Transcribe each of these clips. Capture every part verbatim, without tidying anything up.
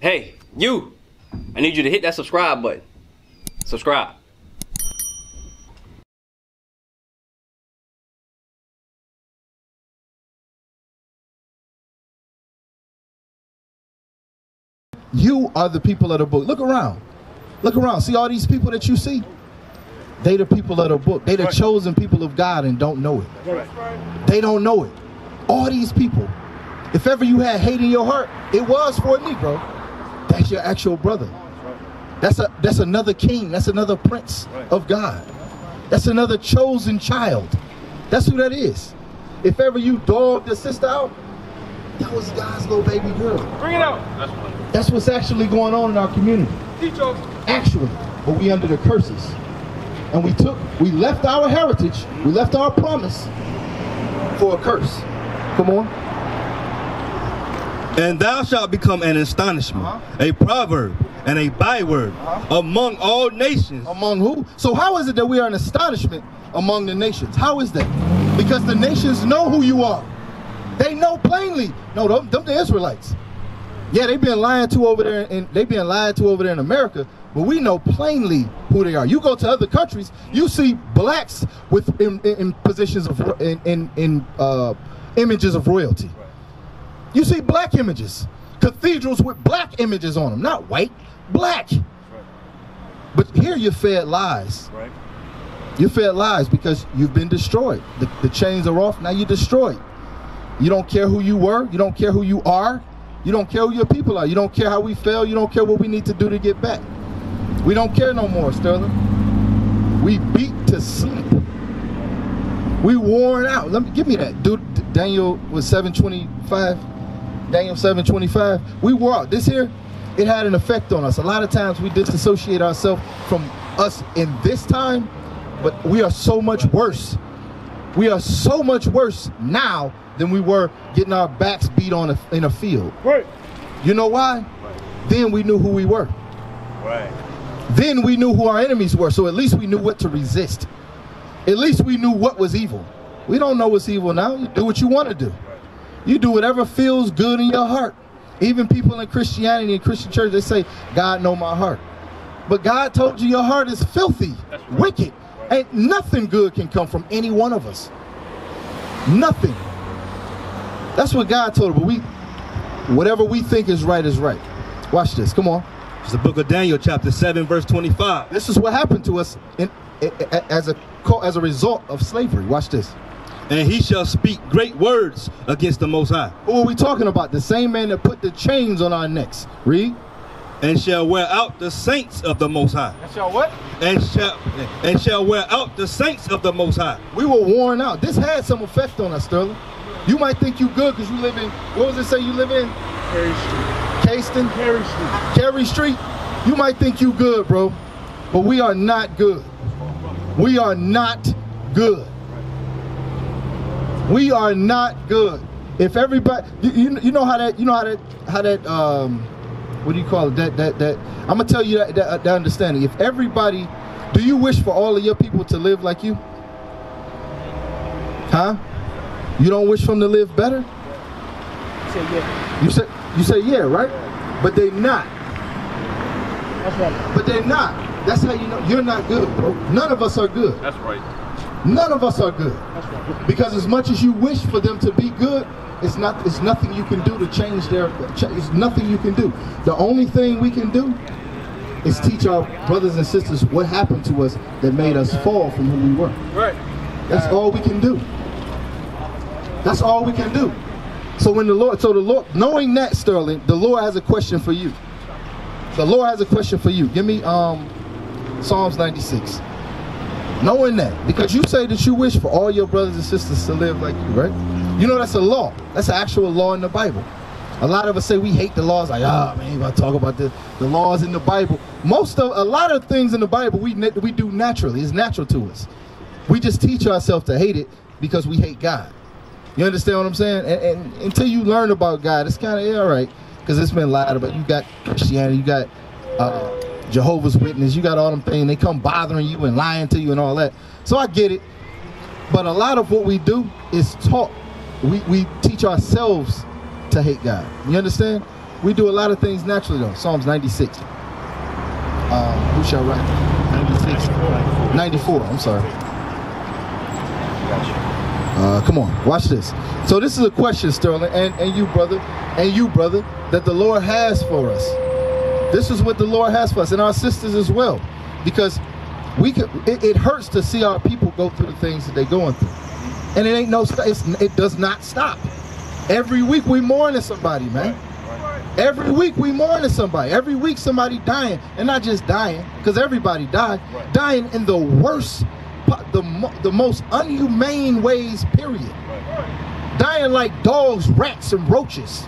Hey, you, I need you to hit that subscribe button. Subscribe. You are the people of the book. Look around. Look around. See all these people that you see? They the people of the book. They the right. chosen people of God and don't know it. Right. They don't know it. All these people. If ever you had hate in your heart, it was for a Negro. That's your actual brother. That's a that's another king. That's another prince right. of God. That's another chosen child. That's who that is. If ever you dogged your sister out, that was God's little baby girl. Bring it out. That's what. That's what's actually going on in our community. Teach us. Actually, but we under the curses. And we took, we left our heritage, we left our promise for a curse. Come on. And thou shalt become an astonishment, uh-huh. a proverb, and a byword uh-huh. among all nations. Among who? So how is it that we are an astonishment among the nations? How is that? Because the nations know who you are. They know plainly. No, them, them the Israelites. Yeah, they've been lied to over there, and they've been lied to over there in America. But we know plainly who they are. You go to other countries, you see blacks with in, in, in positions of in in, in uh, images of royalty. You see black images, cathedrals with black images on them, not white, black. But here you're fed lies. You're fed lies because you've been destroyed. The, the chains are off. Now you're destroyed. You don't care who you were. You don't care who you are. You don't care who your people are. You don't care how we fail. You don't care what we need to do to get back. We don't care no more, Sterling. We beat to sleep. We worn out. Let me give me that. Dude, Daniel was seven twenty-five. Daniel seven twenty-five. We wore out. This here, it had an effect on us. A lot of times we disassociate ourselves from us in this time, but we are so much worse. We are so much worse now than we were getting our backs beat on a, in a field. Right. You know why? Right. Then we knew who we were. Right. Then we knew who our enemies were, so at least we knew what to resist. At least we knew what was evil. We don't know what's evil now. You do what you want to do. You do whatever feels good in your heart. Even people in Christianity and Christian church, they say, God know my heart. But God told you your heart is filthy, right. wicked. Right. Ain't nothing good can come from any one of us. Nothing. That's what God told us, but we, whatever we think is right is right. Watch this, come on. It's the book of Daniel, chapter seven, verse twenty-five. This is what happened to us in, in, in, as, a, as a result of slavery. Watch this. And he shall speak great words against the Most High. Who are we talking about? The same man that put the chains on our necks. Read. And shall wear out the saints of the Most High. And shall what? And shall, and shall wear out the saints of the Most High. We were worn out. This had some effect on us, Sterling. You might think you good because you live in, what was it say you live in? Carey Street. Caston, Carey Street. Carey Street, you might think you good, bro, but we are not good. We are not good. We are not good. If everybody, you, you know how that, you know how that, how that, um, what do you call it? That, that, that. I'm gonna tell you that, that, that understanding. If everybody, do you wish for all of your people to live like you? Huh? You don't wish for them to live better? I said yeah. You said. You say yeah, right? But they not. That's right. But they not. That's how you know you're not good, bro. None of us are good. That's right. None of us are good. That's right. Because as much as you wish for them to be good, it's not. It's nothing you can do to change their. It's nothing you can do. The only thing we can do is teach our brothers and sisters what happened to us that made us fall from who we were. Right. That's all we can do. That's all we can do. So when the Lord, so the Lord, knowing that, Sterling, the Lord has a question for you. The Lord has a question for you. Give me um, Psalms ninety-six. Knowing that, because you say that you wish for all your brothers and sisters to live like you, right? You know that's a law. That's an actual law in the Bible. A lot of us say we hate the laws. Like, ah, oh, man, you gotta talk about the the laws in the Bible. Most of a lot of things in the Bible we we do naturally. It's natural to us. We just teach ourselves to hate it because we hate God. You understand what I'm saying? And, and until you learn about God, it's kind of yeah, all right, because it's been lied about. You got Christianity, you got uh, Jehovah's Witness, you got all them things. They come bothering you and lying to you and all that. So I get it. But a lot of what we do is taught. We, we teach ourselves to hate God. You understand? We do a lot of things naturally though. Psalms ninety-six. Um, who shall write? ninety-six, ninety-four, I'm sorry. Uh, come on, watch this. So this is a question, Sterling, and, and you, brother, and you, brother, that the Lord has for us. This is what the Lord has for us, and our sisters as well, because we could, it, it hurts to see our people go through the things that they're going through. And it ain't no, it's, it does not stop. Every week we mourning somebody, man. Every week we mourning somebody. Every week somebody dying, and not just dying, because everybody died. Right. Dying in the worst, the mo the most inhumane ways. Period. Right. Dying like dogs, rats, and roaches.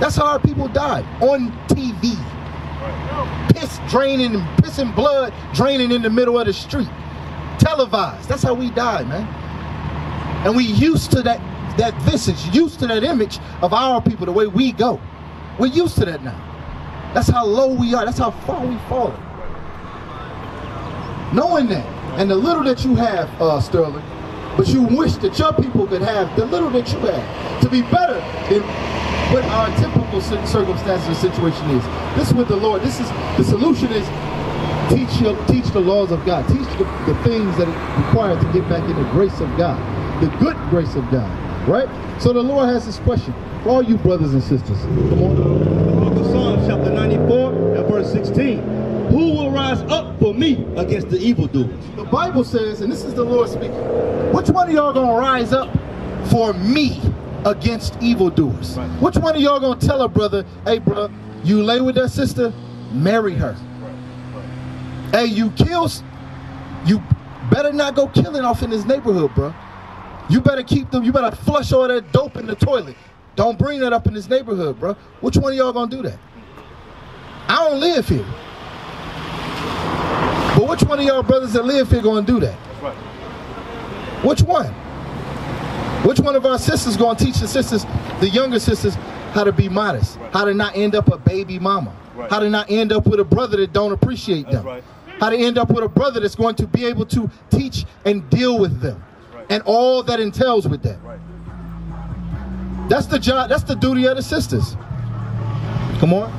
That's how our people died on T V. Right. Piss draining, and pissing blood draining in the middle of the street, televised. That's how we died, man. And we used to that that visage, used to that image of our people, the way we go. We're used to that now. That's how low we are. That's how far we've fallen. Knowing that, and the little that you have, uh, Sterling, but you wish that your people could have the little that you have to be better than what our typical circumstances and situation is. This is what the Lord, this is, the solution is teach, your, teach the laws of God. Teach the, the things that it requires to get back in the grace of God, the good grace of God, right? So the Lord has this question. For all you brothers and sisters, come on. Book of Psalms, chapter ninety-four, and verse sixteen. Who will rise up for me against the evildoers? The Bible says, and this is the Lord speaking, which one of y'all gonna rise up for me against evildoers? Right. Which one of y'all gonna tell a brother, hey, brother, you lay with that sister, marry her. Right. Right. Hey, you kills, you better not go killing off in this neighborhood, bro. You better keep them, you better flush all that dope in the toilet. Don't bring that up in this neighborhood, bro. Which one of y'all gonna do that? I don't live here. But which one of y'all brothers that live here gonna do that? That's right. Which one? Which one of our sisters gonna teach the sisters, the younger sisters, how to be modest? Right. How to not end up a baby mama? Right. How to not end up with a brother that don't appreciate that's them? Right. How to end up with a brother that's going to be able to teach and deal with them? Right. And all that entails with that. Right. That's the job, that's the duty of the sisters. Come on.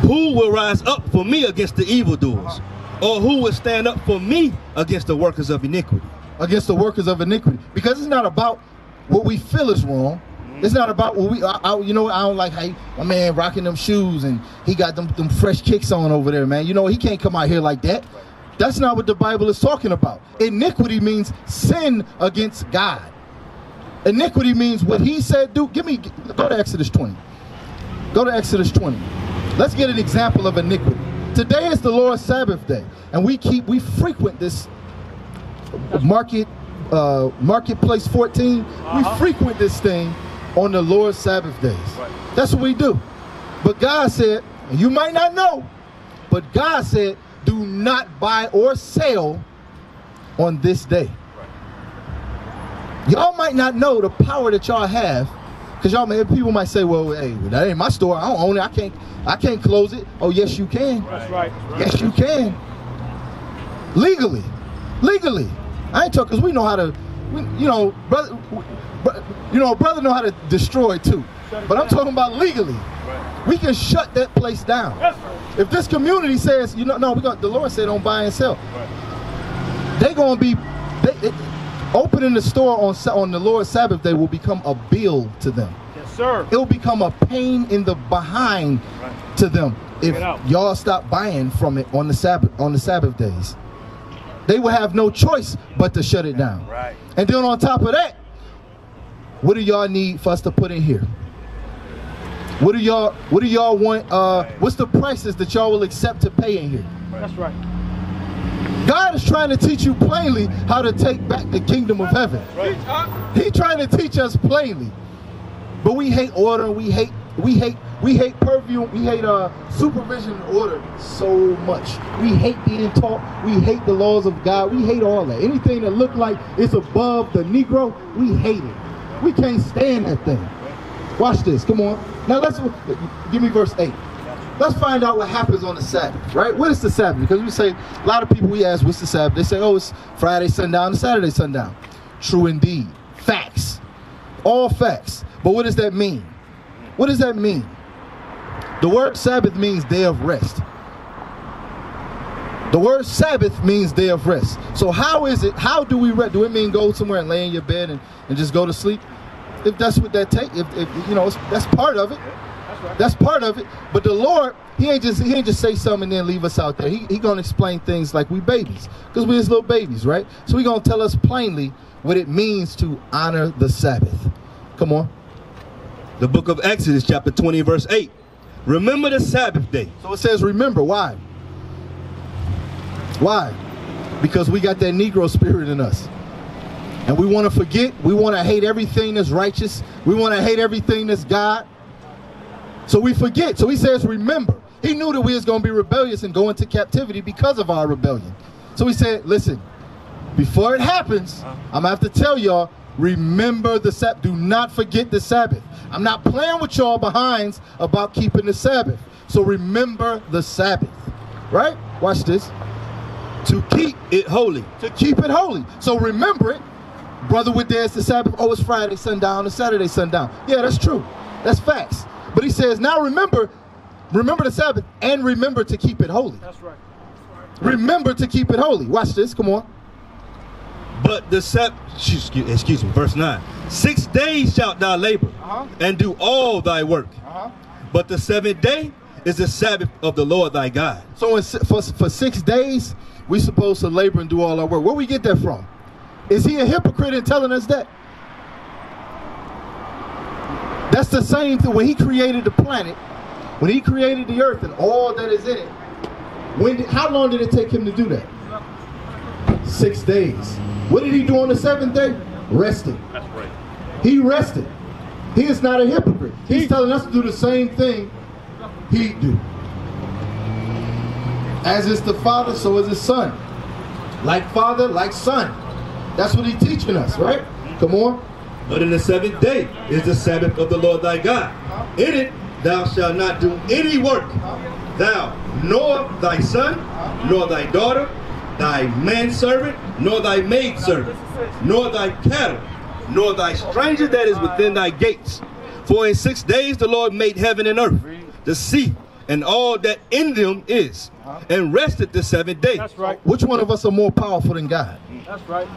Who will rise up for me against the evildoers? Or who will stand up for me against the workers of iniquity? Against the workers of iniquity. Because it's not about what we feel is wrong. It's not about what we, I, I, you know, I don't like how he, my man rocking them shoes and he got them, them fresh kicks on over there, man. You know, he can't come out here like that. That's not what the Bible is talking about. Iniquity means sin against God. Iniquity means what he said, do. Give me, go to Exodus twenty. Go to Exodus twenty. Let's get an example of iniquity. Today is the Lord's Sabbath day, and we keep, we frequent this market, uh, marketplace fourteen. Uh-huh. We frequent this thing on the Lord's Sabbath days. Right. That's what we do. But God said, and you might not know, but God said, do not buy or sell on this day. Y'all might not know the power that y'all have, because y'all people might say, well, hey, that ain't my store. I don't own it. I can't I can't close it. Oh, yes, you can. That's right. Yes, you can. Legally. Legally. I ain't talking because we know how to, we, you know, brother, you know, brother know how to destroy too. But I'm talking about legally. Right. We can shut that place down. Yes, sir. If this community says, you know, no, we got, the Lord said don't buy and sell. Right. They gonna be, they, it, opening the store on on the Lord's Sabbath day will become a bill to them. Yes, sir. It will become a pain in the behind right. to them if y'all stop buying from it on the Sabbath on the Sabbath days. They will have no choice but to shut it down. Right. And then on top of that, what do y'all need for us to put in here? What do y'all What do y'all want? Uh, right. What's the prices that y'all will accept to pay in here? Right. That's right. God is trying to teach you plainly how to take back the kingdom of heaven. He's trying to teach us plainly, but we hate order. We hate, we hate, we hate purview. We hate uh, supervision and order so much. We hate being taught. We hate the laws of God. We hate all that. Anything that look like it's above the Negro, we hate it. We can't stand that thing. Watch this. Come on. Now let's give me verse eight. Let's find out what happens on the Sabbath, right? What is the Sabbath? Because we say, a lot of people we ask, what's the Sabbath? They say, oh, it's Friday sundown and Saturday sundown. True indeed. Facts. All facts. But what does that mean? What does that mean? The word Sabbath means day of rest. The word Sabbath means day of rest. So how is it, how do we rest? Do it mean go somewhere and lay in your bed and, and just go to sleep? If that's what that take, if, if you know, it's, that's part of it. That's part of it. But the Lord, he ain't just he ain't just say something and then leave us out there. He, he gonna explain things like we babies, because we just little babies, right? So he gonna tell us plainly what it means to honor the Sabbath. Come on. The book of Exodus, chapter twenty, verse eight. Remember the Sabbath day. So it says remember. Why? Why? Because we got that Negro spirit in us. And we want to forget. We want to hate everything that's righteous. We want to hate everything that's God. So we forget. So he says remember. He knew that we was going to be rebellious and go into captivity because of our rebellion. So he said, listen, before it happens, I'm going to have to tell y'all, remember the Sabbath. Do not forget the Sabbath. I'm not playing with y'all behinds about keeping the Sabbath. So remember the Sabbath. Right? Watch this. To keep it holy. To keep it holy. So remember it. Brother would dance the Sabbath. Oh, it's Friday sundown. It's Saturday sundown. Yeah, that's true. That's facts. But he says, now remember, remember the Sabbath and remember to keep it holy. That's right. That's right. Remember to keep it holy. Watch this. Come on. But the Sabbath, excuse me, verse nine. Six days shalt thou labor uh-huh. and do all thy work. Uh-huh. But the seventh day is the Sabbath of the Lord thy God. So in, for, for six days, we're supposed to labor and do all our work. Where we get that from? Is he a hypocrite in telling us that? That's the same thing when he created the planet, when he created the earth and all that is in it. When did, how long did it take him to do that? Six days. What did he do on the seventh day? Rested. That's right. He rested. He is not a hypocrite. He's telling us to do the same thing he do. As is the Father, so is his Son. Like Father, like Son. That's what he's teaching us, right? Come on. But in the seventh day is the Sabbath of the Lord thy God. In it thou shalt not do any work. Thou, nor thy son, nor thy daughter, thy manservant, nor thy maidservant, nor thy cattle, nor thy stranger that is within thy gates. For in six days the Lord made heaven and earth, the sea, and all that in them is, and rested the seventh day. That's right. Which one of us are more powerful than God? That's right.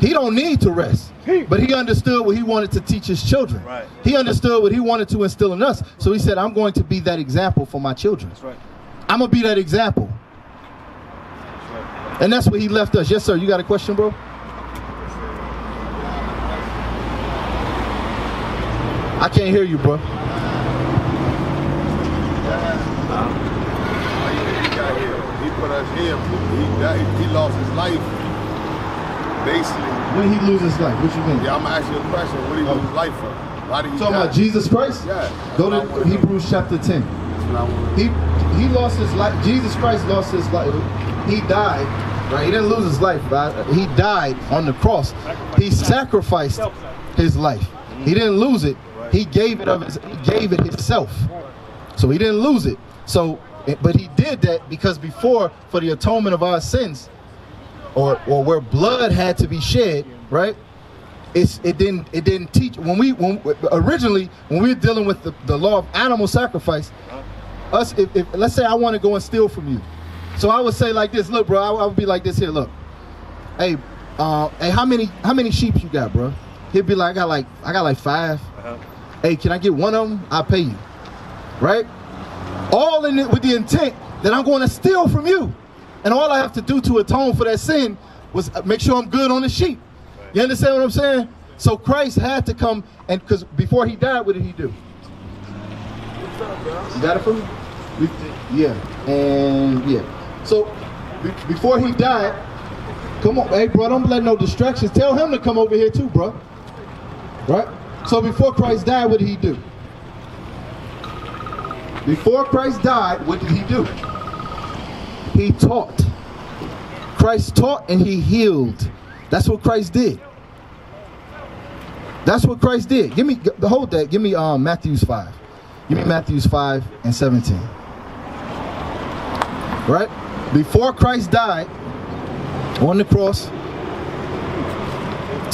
He don't need to rest, but he understood what he wanted to teach his children. Right. He understood what he wanted to instill in us. So he said, I'm going to be that example for my children. That's right. I'm going to be that example. And that's where he left us. Yes, sir. You got a question, bro? I can't hear you, bro. He put us here. He, died. He lost his life, basically. When he loses his life, what you mean? Yeah, I'm going to ask you a question. What did he lose his life for? Why did he Talking die? about Jesus Christ? Yeah. Go to Hebrews chapter ten. He, he lost his life. Jesus Christ lost his life. He died, right? He didn't lose his life, right? He died on the cross. He sacrificed his life. He didn't lose it. He gave it of his, he gave it himself. So he didn't lose it. So, but he did that because before, for the atonement of our sins, or or where blood had to be shed, right? It's it didn't it didn't teach when we when originally when we were dealing with the, the law of animal sacrifice. Us, if, if let's say I want to go and steal from you. So I would say like this, look, bro, I, I would be like this here, look. Hey, uh, hey, how many how many sheep you got, bro? He'd be like, I got like I got like five. Uh-huh. Hey, can I get one of them? I'll pay you. Right? All in it with the intent that I'm going to steal from you. And all I have to do to atone for that sin was make sure I'm good on the sheep. You understand what I'm saying? So Christ had to come, and because before he died, what did he do? You got it for me? Yeah. And yeah. So, before he died, come on, hey bro, don't let no distractions. Tell him to come over here too, bro. Right? So before Christ died, what did he do? Before Christ died, what did he do? He taught. Christ taught and he healed. That's what Christ did. That's what Christ did. Give me, hold that. Give me um, Matthew five. Give me Matthew five and seventeen. Right? Before Christ died on the cross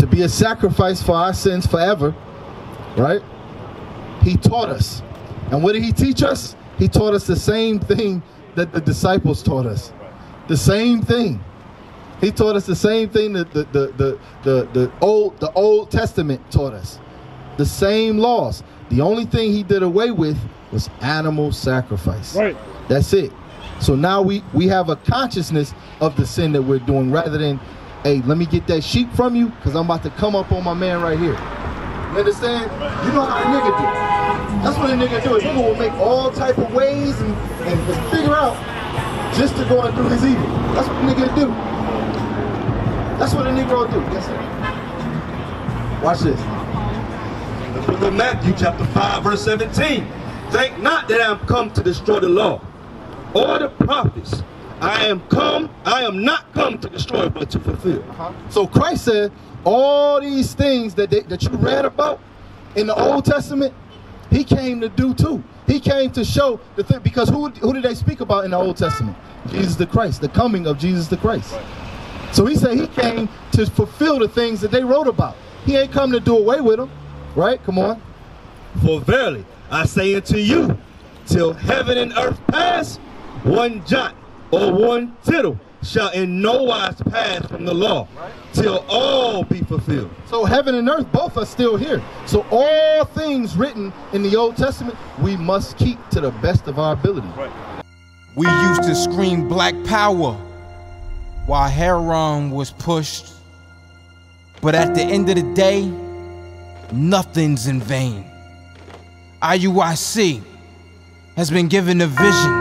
to be a sacrifice for our sins forever, right? He taught us. And what did he teach us? He taught us the same thing that the disciples taught us. The same thing. He taught us the same thing that the, the, the, the, the, old, the Old Testament taught us. The same laws. The only thing he did away with was animal sacrifice. Right. That's it. So now we, we have a consciousness of the sin that we're doing, rather than, hey, let me get that sheep from you because I'm about to come up on my man right here. You understand? You know how a nigga do. That's what a nigga do. A nigga will make all type of ways and, and, and figure out just to go and do his evil. That's what a nigga do. That's what a nigga will do. Yes, sir. Watch this. The book of Matthew chapter five verse seventeen. Think not that I am come to destroy the law or the prophets. I am come, I am not come to destroy, but to fulfill. Uh-huh. So Christ said, all these things that, they, that you read about in the Old Testament, he came to do too. He came to show the thing, because who, who did they speak about in the Old Testament? Jesus the Christ, the coming of Jesus the Christ. So he said he came to fulfill the things that they wrote about. He ain't come to do away with them, right? Come on. For verily, I say unto you, till heaven and earth pass, one jot or one tittle shall in no wise pass from the law, till all be fulfilled. So heaven and earth both are still here. So all things written in the Old Testament, we must keep to the best of our ability. Right. We used to scream black power while Heron was pushed. But at the end of the day, nothing's in vain. I U I C has been given a vision.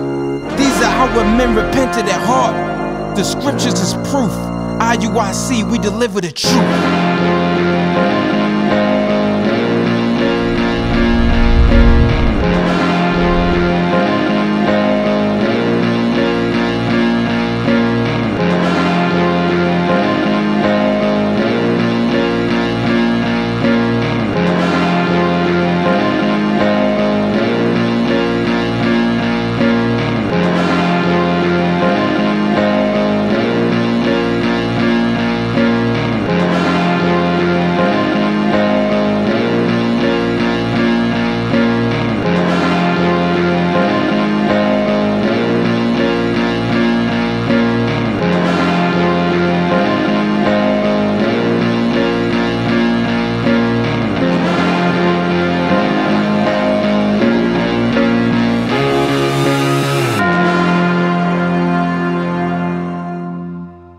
These are how men repented at heart. The scriptures is proof. I U I C, we deliver the truth.